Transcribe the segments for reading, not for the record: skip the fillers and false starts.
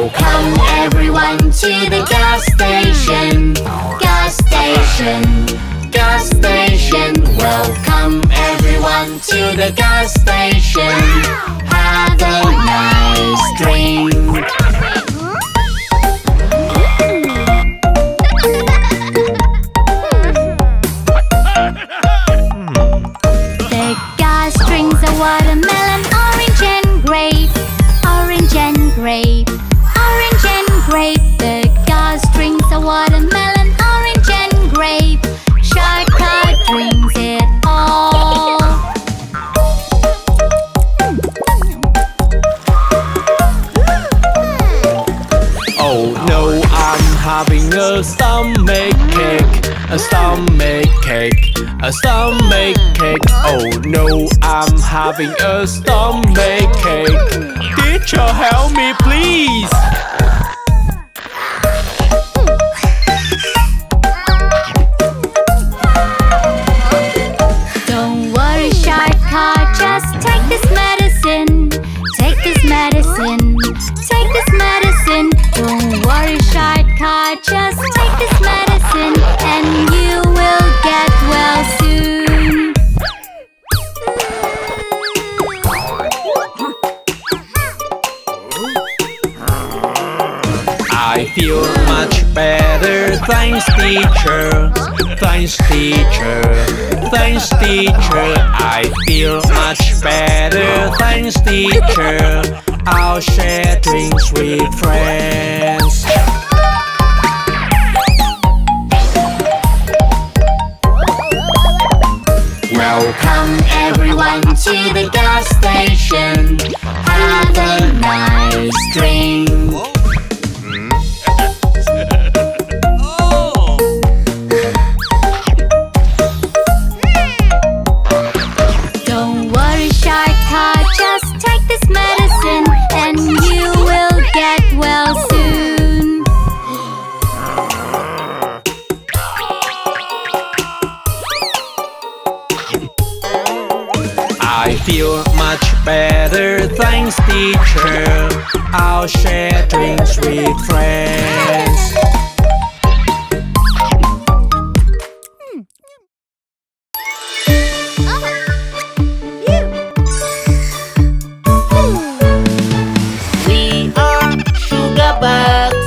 So come everyone to the gas station. Gas station, gas station. Welcome everyone to the gas station. Have a nice drink. A stomach cake. Oh no, I'm having a stomach cake. Teacher, help me please. Don't worry, Shark Car, just take this medicine. Take this medicine. Take this medicine. Don't worry, Shark Car, just take this medicine and you will get well soon. I feel much better, thanks teacher. Thanks teacher. Thanks teacher. I feel much better, thanks teacher. I'll share drinks with friends. Welcome everyone to the gas station. Have a nice drink. Don't worry, Shark Car, just take this medicine and you will get well soon. I feel much better, thanks teacher. I'll share drinks with friends. We are sugar bugs.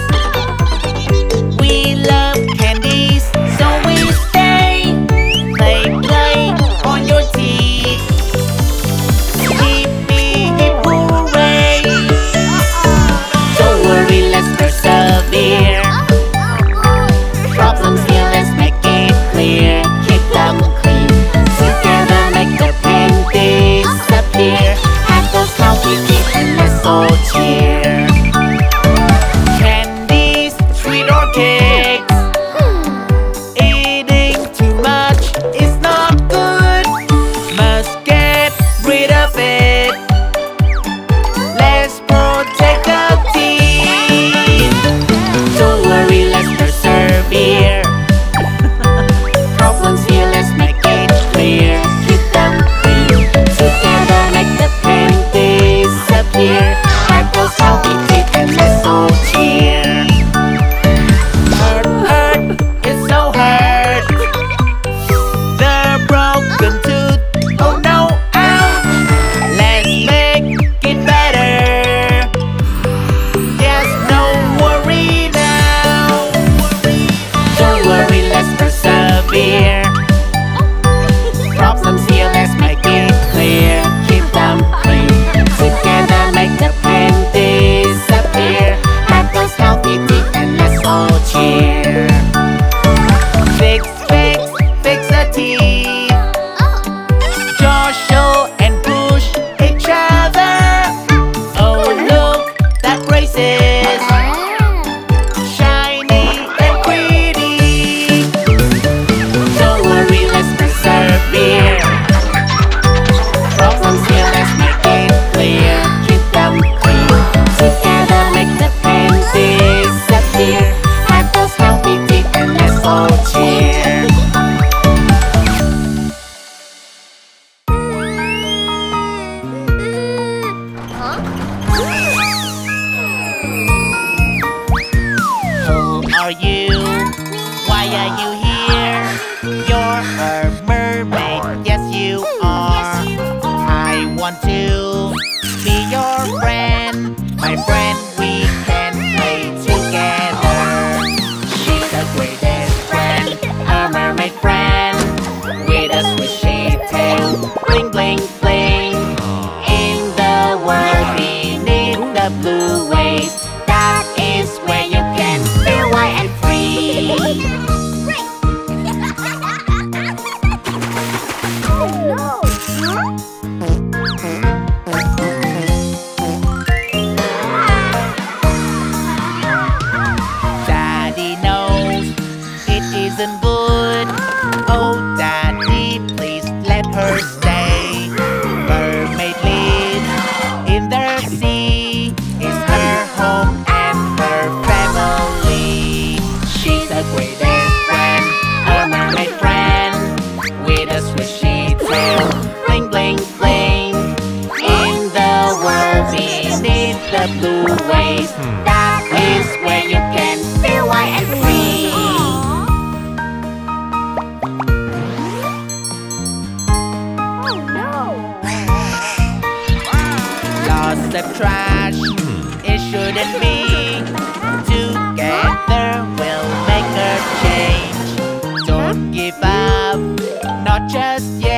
We love candies, so we stay. Play on your teeth. Don't worry, let's persevere. Daddy knows it isn't good. Oh, Daddy, please let her stay. Mermaid lives in the sea. It's her home and her family. She's a greatest friend, a mermaid friend. With us when she sails, bling, bling, bling. In the world beneath the blue waves, that is where you can be wide and free. Oh no! Lots of trash, it shouldn't be. Together we'll make a change. Don't give up, not just yet.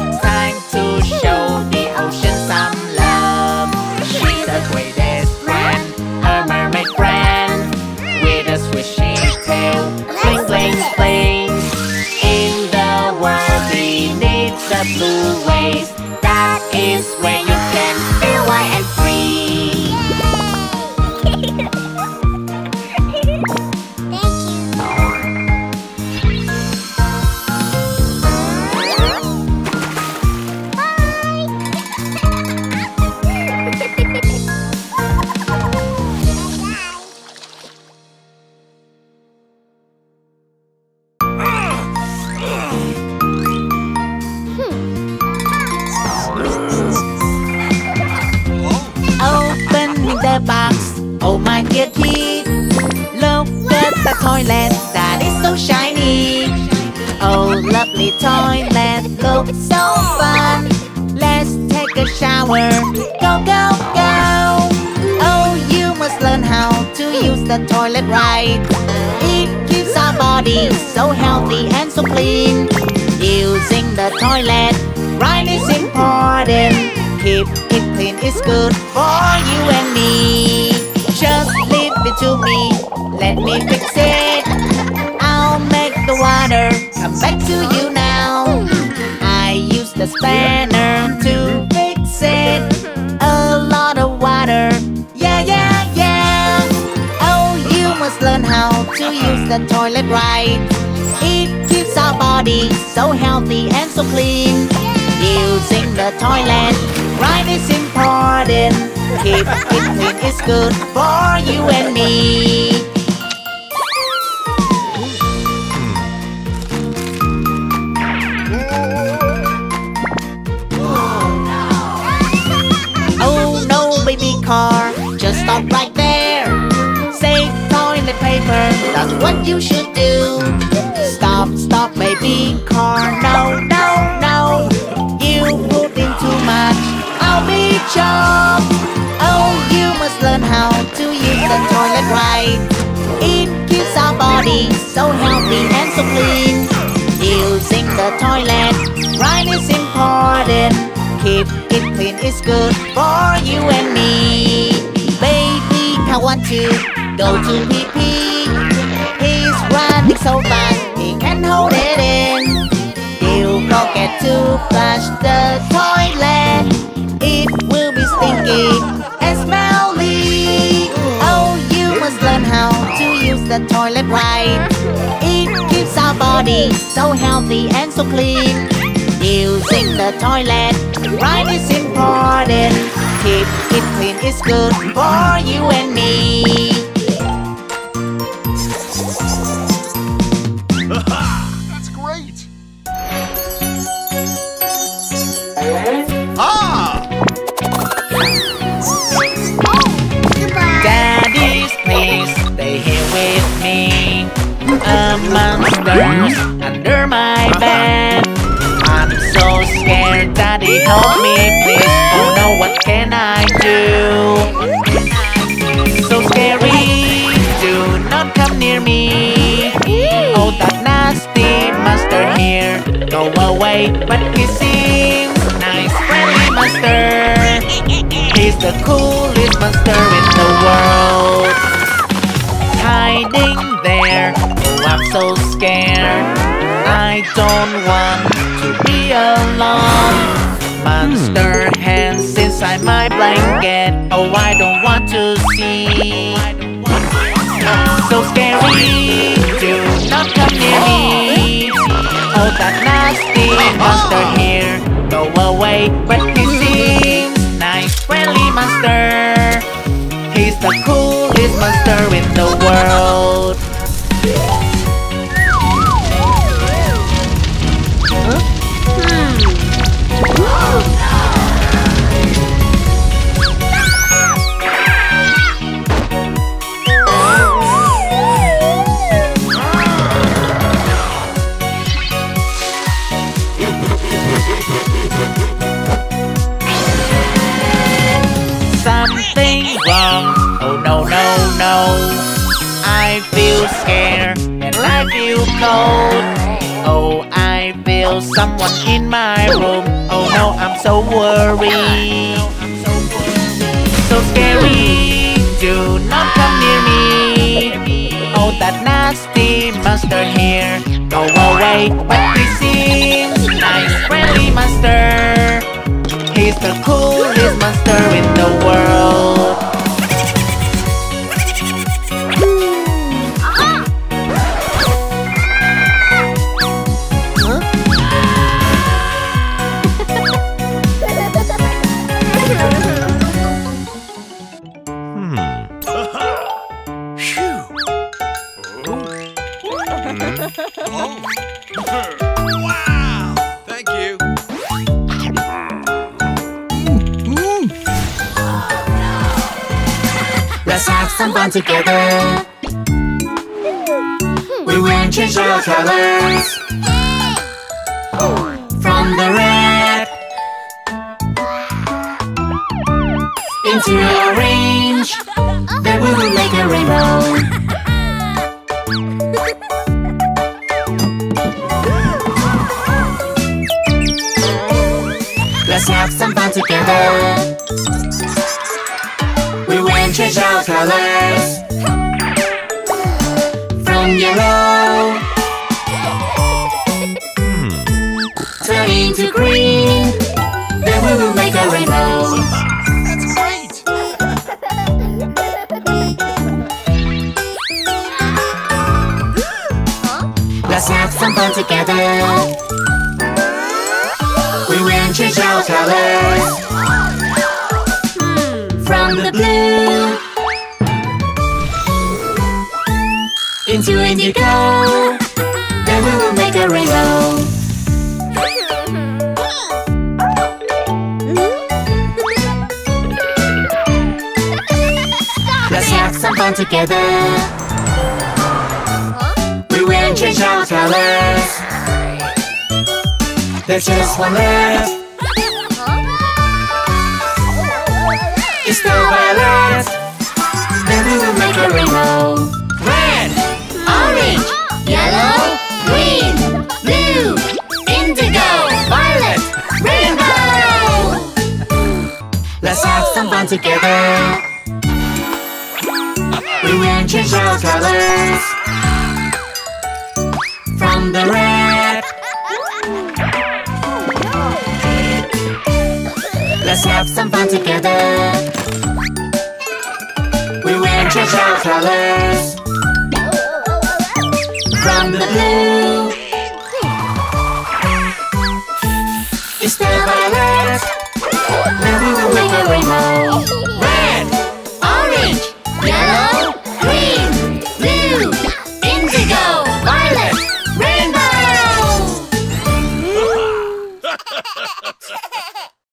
It's time to show the ocean some love. She's the greatest friend, a mermaid friend. With a swishy tail, bling, bling, bling. In the world beneath the blue waves, that is where you can be wide and free. The toilet right. It keeps our body so healthy and so clean. Using the toilet right is important. Keep it clean is good for you and me. Just leave it to me, let me fix it. I'll make the water come back to you now. I use the spanner to fix it. A lot of water, yeah, yeah, yeah. Learn how to use the toilet right. It keeps our body so healthy and so clean. Using the toilet right is important. Keep it clean is good for you and me. Oh no, baby car, just stop right there. Save toilet paper, that's what you should do. Stop, stop, baby car, no, no, no. You put in too much, I'll be chopped. Oh, you must learn how to use the toilet right. It keeps our body so healthy and so clean. Using the toilet right is important. Keep it clean is good for you and me. Baby car want to go to pee-pee. He's running so fast, he can't hold it in. He'll forget to flush the toilet. It will be stinky and smelly. Oh, you must learn how to use the toilet right. It keeps our body so healthy and so clean. Using the toilet right is important. Keep it clean is good for you and me. A monster's under my bed. I'm so scared, Daddy, help me please. Oh no, what can I do? So scary, do not come near me. Oh, that nasty monster here. Go away, but he seems nice, friendly monster. He's the coolest monster in the world. Hiding there, oh, I'm so scared. I don't want to be alone. monster hands inside my blanket. Oh, I don't want to see. So scary, do not come near me. Oh, that nasty monster here. Go away, practicing. Nice, friendly monster. He's the coolest monster in the world. Something wrong, oh no, no, no. I feel scared and I feel cold. Oh, I feel someone in my room. Oh no, I'm so worried. So scary, do not come near me. Oh, that nasty monster here. Go away, but it seems nice, friendly monster. He's the coolest monster in the world. Wow! Thank you. Let's have some fun together. We will change our colors from the red into orange. Then we will make a rainbow. Let's have some fun together. We will change our colors from yellow turning to green. Then we will make a rainbow. That's great! Let's have some fun together. We will change our colors from the blue into indigo. Then we will make a rainbow. Let's have some fun together. We will change our colors. There's just one left. It's the violet. Then we will make a rainbow. Red, orange, yellow, green, blue, indigo, violet, rainbow. Let's have some fun together. We will change our colors from the red. Let's have some fun together. Change our colors from the blue. It's the violet. Then we will make a rainbow. Red, orange, yellow, green, blue, indigo, violet, rainbow.